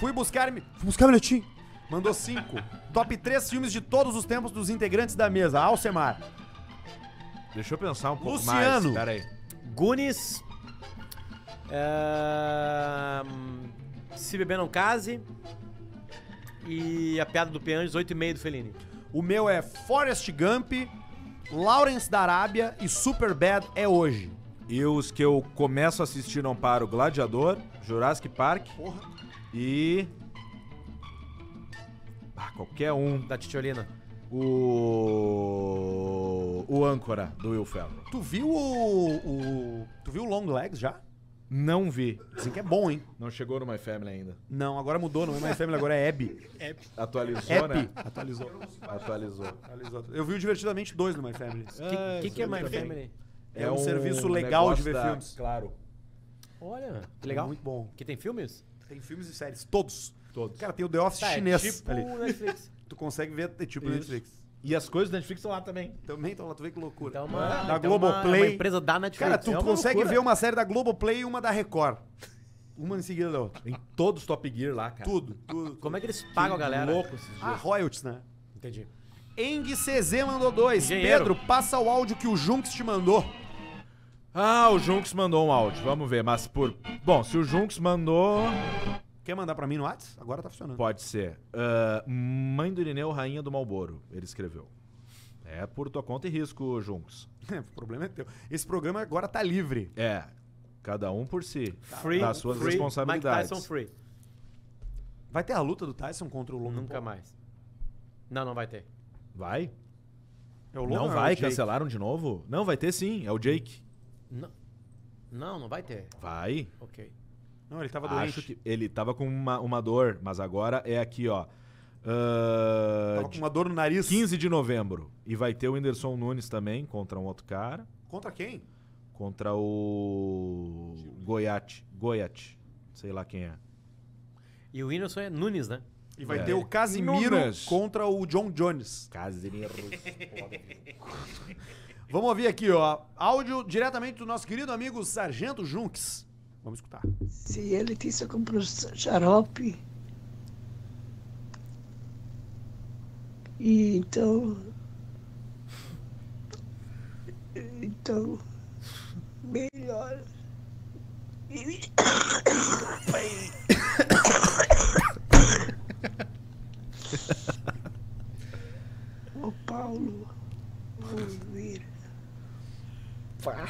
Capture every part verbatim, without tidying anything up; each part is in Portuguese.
Fui buscar... Fui buscar bilhetinho. Mandou cinco. Top três filmes de todos os tempos dos integrantes da mesa. Alcemar. Deixa eu pensar um pouco mais. Luciano. Pera aí. Goonies. Uh, Se Beber Não Case. E A Piada do Peão, dezoito e meio do Fellini. O meu é Forrest Gump, Lawrence da Arábia e Superbad é hoje. E os que eu começo a assistir não paro, Gladiador, Jurassic Park. Porra. E... Ah, qualquer um. Da Titiolina. O... O Âncora, do Will Ferro. Tu viu o... o... Tu viu o Long Legs já? Não vi. Dizem que é bom, hein? Não chegou no My Family ainda. Não, agora mudou, não é My Family, agora é Abby. Atualizou, Abby. Né? Atualizou. Atualizou. Atualizou. Eu vi o Divertidamente dois no My Family. O ah, que, que é My também. Family? É, é um, um serviço legal de ver da... filmes. Claro. Olha, que legal. Muito bom. Que tem filmes? Tem filmes e séries, todos. Todos. Cara, tem o The Office tá, chinês. É tipo ali. Netflix. Tu consegue ver, é tipo isso. Netflix. E as coisas da Netflix estão lá também. Também estão lá, tu vê que loucura. Então, uma, da então Globoplay. Uma, uma empresa da Netflix. Cara, tu é consegue loucura. Ver uma série da Globoplay e uma da Record. Uma em seguida da outra. Em todos os Top Gear lá, cara. Tudo, tudo. Como é que eles pagam que a galera? Louco esses dias. Ah, royalties, né? Entendi. Eng C Z mandou dois. Pedro, passa o áudio que o Junkes te mandou. Ah, o Junkes mandou um áudio. Vamos ver, mas por... Bom, se o Junkes mandou... Quer mandar pra mim no WhatsApp? Agora tá funcionando. Pode ser. Uh, Mãe do Irineu, Rainha do Malboro, ele escreveu. É por tua conta e risco, Junkes. É, o problema é teu. Esse programa agora tá livre. É, cada um por si. Free, das suas free, responsabilidades. Mike Tyson free. Vai ter a luta do Tyson contra o Logan Paul? Nunca mais. Não, não vai ter. Vai? É o Logan, não vai, é o cancelaram de novo? Não, vai ter sim, é o Jake. Não, não, não vai ter. Vai. Ok. Não, ele tava doente. Acho que ele tava com uma, uma dor, mas agora é aqui, ó. Uh, tava com uma dor no nariz. quinze de novembro. E vai ter o Whindersson Nunes também contra um outro cara. Contra quem? Contra o... Goiat. Goiat. Sei lá quem é. E o Whindersson é Nunes, né? E vai é. ter o Casimiro Nunes contra o John Jones. Casimiro. Vamos ouvir aqui, ó. Áudio diretamente do nosso querido amigo Sargento Junkes. Vamos escutar. Se ele disse que comprou xarope, e então, então, melhor. O Paulo ouvir. Pá.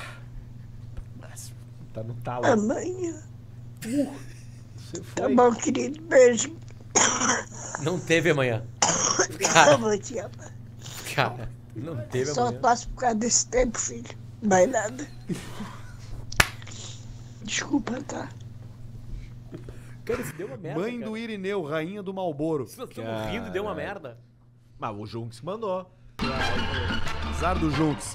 Tá no talo. Amanhã. Uh, você foi. Tá bom, querido. Beijo. Não teve amanhã. Cara, eu vou te amar. Cara, não teve só amanhã. Só passo por causa desse tempo, filho. Mais nada. Desculpa, tá? Cara, isso deu uma merda. Mãe cara. do Irineu, Rainha do Malboro. Vocês estão rindo e deu uma merda. Mas o Junkes mandou. Azar do Junkes.